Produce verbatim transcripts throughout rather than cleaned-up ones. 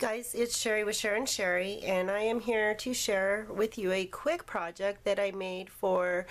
Hey guys, it's Sherry with Sharon Sherry, and I am here to share with you a quick project that I made for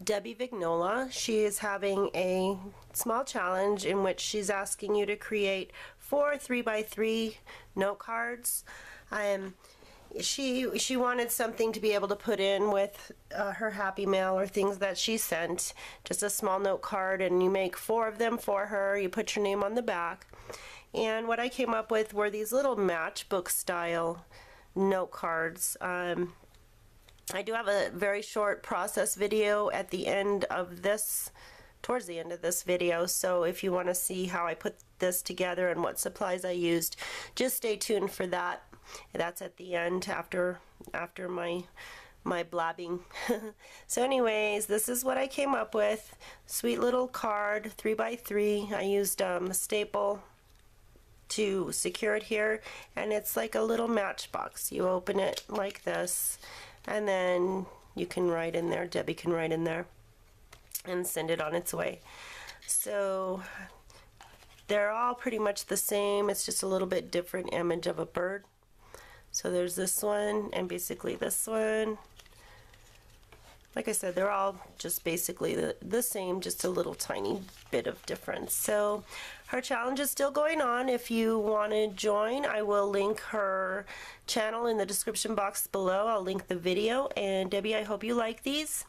Debbie Vignola. She is having a small challenge in which she's asking you to create four three by three note cards. Um, she she wanted something to be able to put in with uh, her happy mail or things that she sent, just a small note card, and you make four of them for her. You put your name on the back. And what I came up with were these little matchbook style note cards. Um, I do have a very short process video at the end of this, towards the end of this video, so if you want to see how I put this together and what supplies I used, just stay tuned for that. That's at the end after after my my blabbing. So anyways, this is what I came up with. Sweet little card, three by three. I used um, a staple to secure it here, and it's like a little matchbox. You open it like this, and then you can write in there, Debbie can write in there, and send it on its way. So they're all pretty much the same, it's just a little bit different image of a bird. So there's this one, and basically this one. Like I said, they're all just basically the, the same, just a little tiny bit of difference. So her challenge is still going on. If you want to join, I will link her channel in the description box below. I'll link the video. And Debbie, I hope you like these.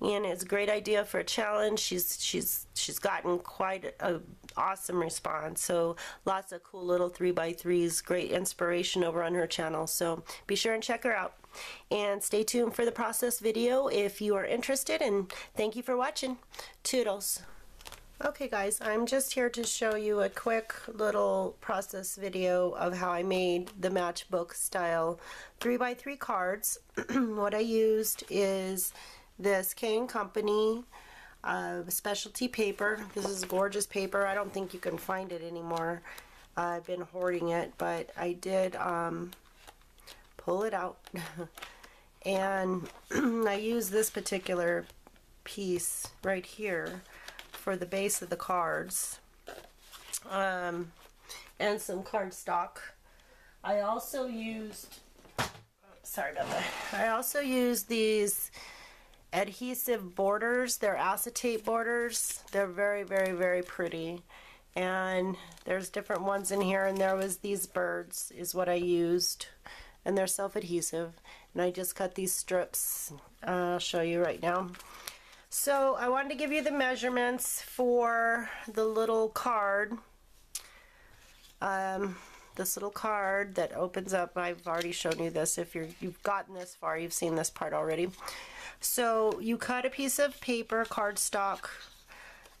And it's a great idea for a challenge. She's she's she's gotten quite a awesome response. So lots of cool little three by threes, great inspiration over on her channel. So be sure and check her out. And stay tuned for the process video if you are interested, and thank you for watching. Toodles. Okay guys, I'm just here to show you a quick little process video of how I made the matchbook style three by three cards. What I used is this K and Company uh, specialty paper. This is gorgeous paper. I don't think you can find it anymore. Uh, I've been hoarding it, but I did um, pull it out and I use this particular piece right here for the base of the cards, um, and some cardstock. I also used sorry about that I also used these adhesive borders. They're acetate borders. They're very very very pretty, and there's different ones in here, and there was these birds is what I used, and they're self-adhesive, and I just cut these strips. uh, I'll show you right now. So I wanted to give you the measurements for the little card, um, this little card that opens up. I've already shown you this. If you're, you've gotten this far, you've seen this part already. So you cut a piece of paper, cardstock.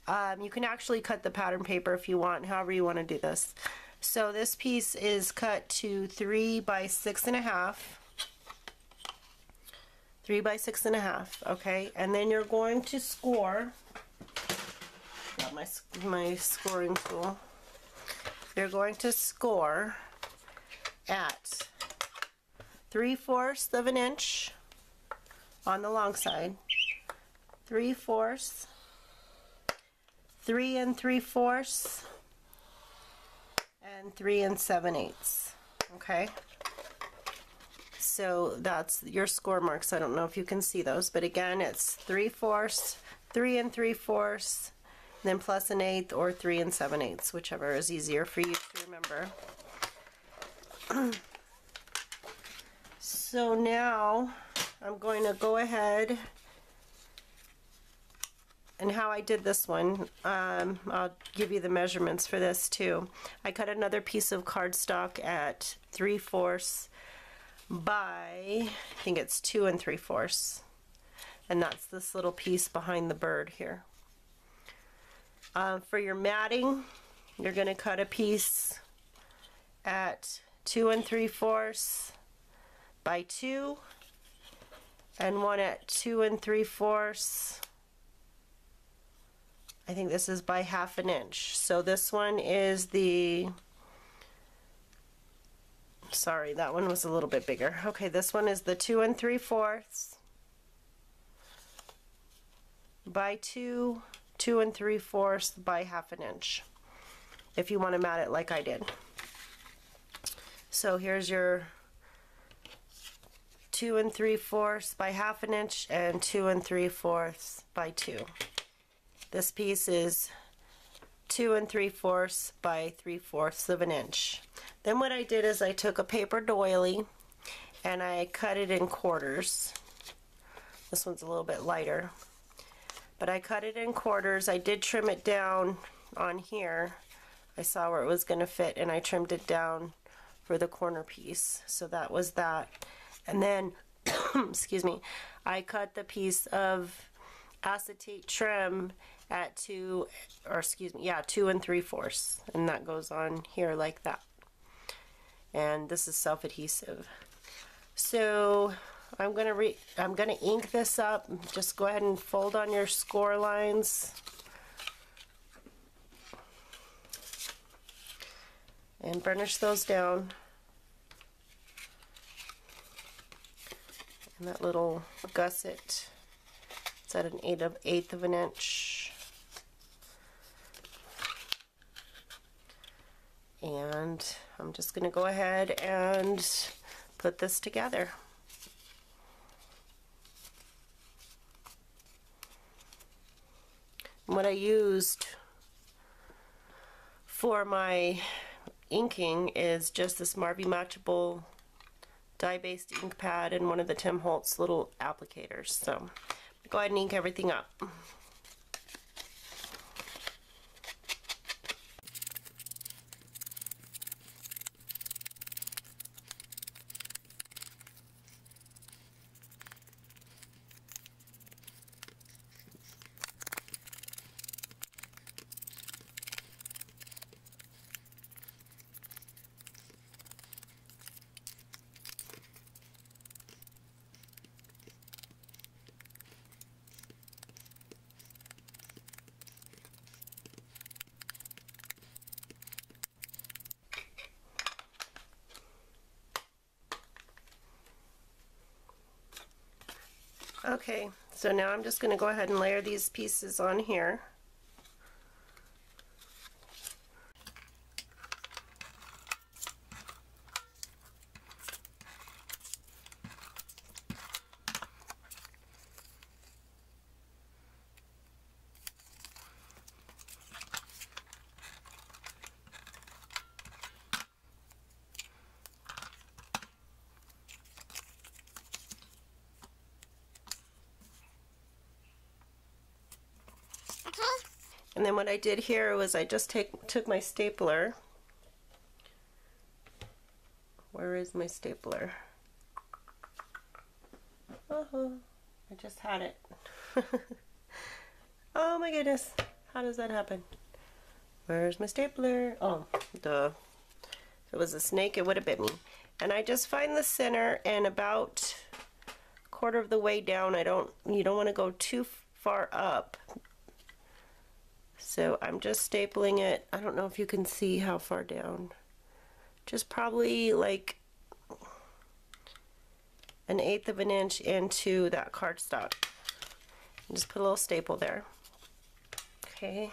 Um, you can actually cut the pattern paper if you want, however you want to do this. So this piece is cut to three by six and a half. Three by six and a half, okay? And then you're going to score. Got my my scoring tool. You're going to score at three fourths of an inch on the long side. Three fourths. Three and three fourths. And three and seven eighths. Okay, so that's your score marks. I don't know if you can see those, but again, it's three fourths, three and three fourths, then plus an eighth, or three and seven eighths, whichever is easier for you to remember. So now I'm going to go ahead and how I did this one. um, I'll give you the measurements for this too. I cut another piece of cardstock at three fourths by, I think it's two and three fourths, and that's this little piece behind the bird here. Uh, for your matting, you're going to cut a piece at two and three fourths by two, and one at two and three fourths. I think this is by half an inch. So this one is the, sorry, that one was a little bit bigger. Okay, this one is the two and three fourths by two, two and three fourths by half an inch, if you want to mat it like I did. So here's your two and three fourths by half an inch and two and three fourths by two. This piece is two and three fourths by three fourths of an inch. Then what I did is I took a paper doily and I cut it in quarters. This one's a little bit lighter, but I cut it in quarters. I did trim it down on here. I saw where it was going to fit and I trimmed it down for the corner piece. So that was that. And then, excuse me, I cut the piece of acetate trim at two, or excuse me, yeah, two and three fourths. And that goes on here like that. And this is self-adhesive. So I'm gonna re I'm gonna ink this up. Just go ahead and fold on your score lines and burnish those down. And that little gusset, it's at an eight of eighth of an inch. And I'm just going to go ahead and put this together. And what I used for my inking is just this Marvy Matchable dye-based ink pad and one of the Tim Holtz little applicators. So go ahead and ink everything up. Okay, so now I'm just going to go ahead and layer these pieces on here. And then what I did here was I just take, took my stapler. Where is my stapler? Oh, I just had it. Oh my goodness. How does that happen? Where's my stapler? Oh, duh. If it was a snake, it would have bit me. And I just find the center and about a quarter of the way down. I don't, you don't want to go too far up. So I'm just stapling it. I don't know if you can see how far down. Just probably like an eighth of an inch into that cardstock. Just put a little staple there. Okay.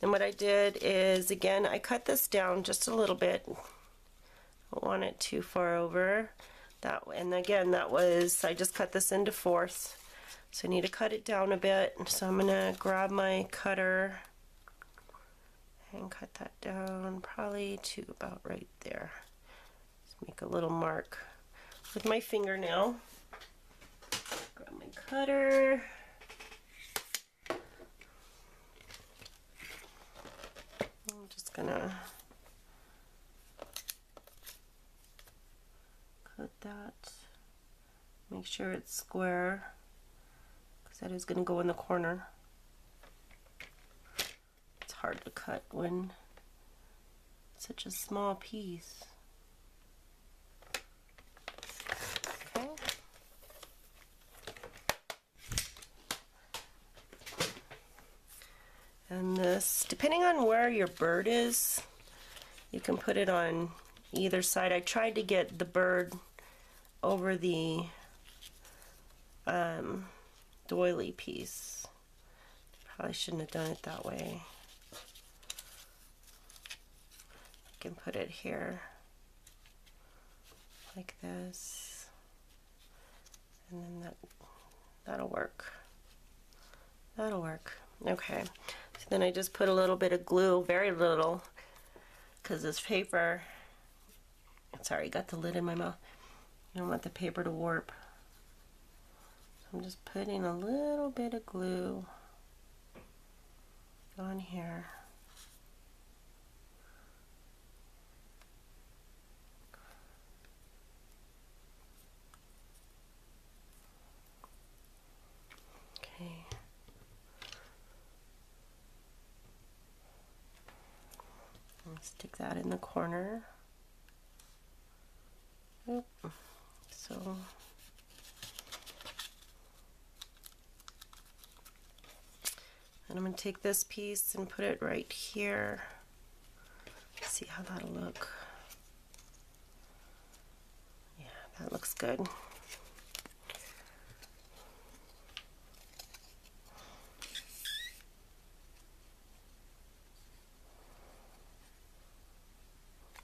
Then what I did is, again, I cut this down just a little bit. Don't want it too far over. That, and again, that was, I just cut this into fourths. So I need to cut it down a bit, so I'm going to grab my cutter and cut that down probably to about right there. Just make a little mark with my fingernail. Grab my cutter. I'm just going to cut that, make sure it's square. That is going to go in the corner. It's hard to cut when it's such a small piece. Okay. And this, depending on where your bird is, you can put it on either side. I tried to get the bird over the um, doily piece. Probably shouldn't have done it that way. I can put it here. like this, and then that that'll work. That'll work. Okay, so then I just put a little bit of glue, very little, because this paper, sorry, got the lid in my mouth. I don't want the paper to warp. So I'm just putting a little bit of glue on here. Okay. And stick that in the corner. Oop. So and I'm going to take this piece and put it right here. See how that'll look. Yeah, that looks good.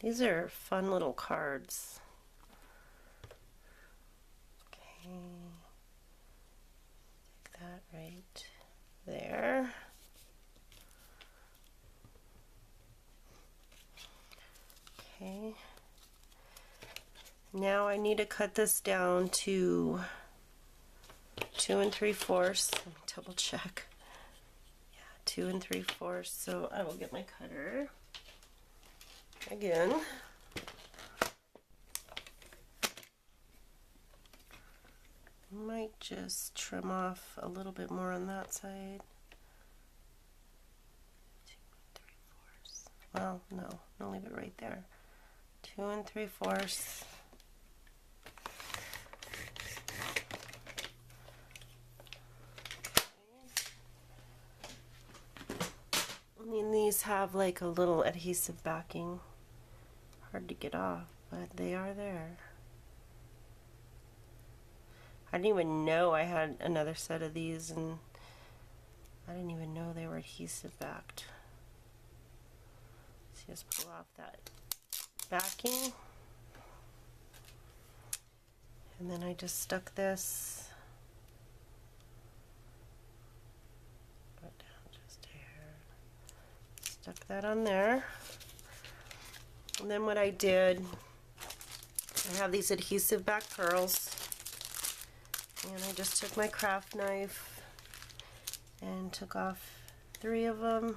These are fun little cards. Stick that right there. Okay. Now I need to cut this down to two and three fourths. Let me double check. Yeah, two and three fourths. So I will get my cutter again. Might just trim off a little bit more on that side. Two and three fourths. Well, no, I'll leave it right there. Two and three fourths. Okay. I mean, these have like a little adhesive backing. Hard to get off, but they are there. I didn't even know I had another set of these, and I didn't even know they were adhesive backed. Let's just pull off that backing. And then I just stuck this down just here. Stuck that on there. And then what I did, I have these adhesive backed pearls. And I just took my craft knife and took off three of them,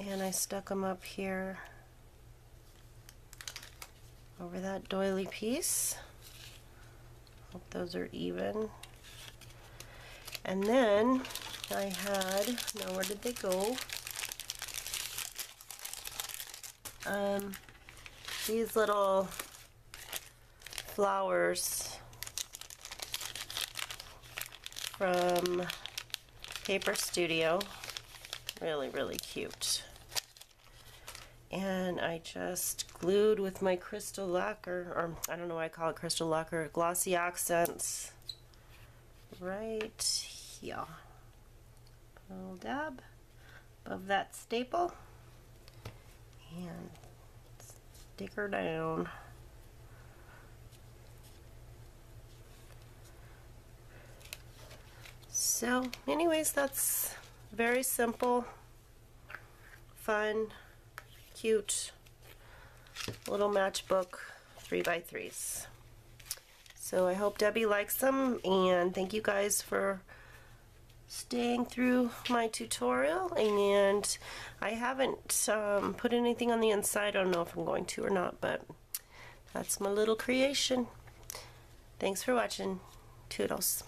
and I stuck them up here over that doily piece. Hope those are even. And then I had, now where did they go? Um, these little flowers from Paper Studio. Really, really cute. And I just glued with my crystal lacquer, or I don't know why I call it crystal lacquer, glossy accents, right here. A little dab above that staple and stick her down. So anyways, that's very simple, fun, cute little matchbook three by threes. So I hope Debbie likes them, and thank you guys for staying through my tutorial. And I haven't um, put anything on the inside. I don't know if I'm going to or not, but that's my little creation. Thanks for watching. Toodles.